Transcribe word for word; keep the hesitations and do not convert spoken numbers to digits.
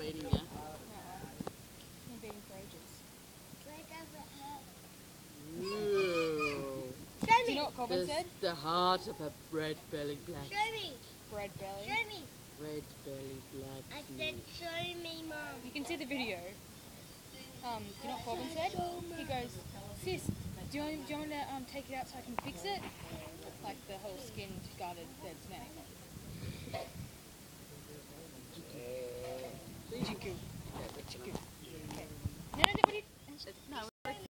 baiting you? No. I'm baiting for ages. No. Show me. Do you know what Colvin said? The heart of a red-bellied black. Show me. Red belly. Show me. Red belly black. I said, show me, Mum. You can see the video. Um, do you know what Colvin said? He goes, sis, do you want, do you want to um, take it out so I can fix it? Like the whole skin guarded dead snake.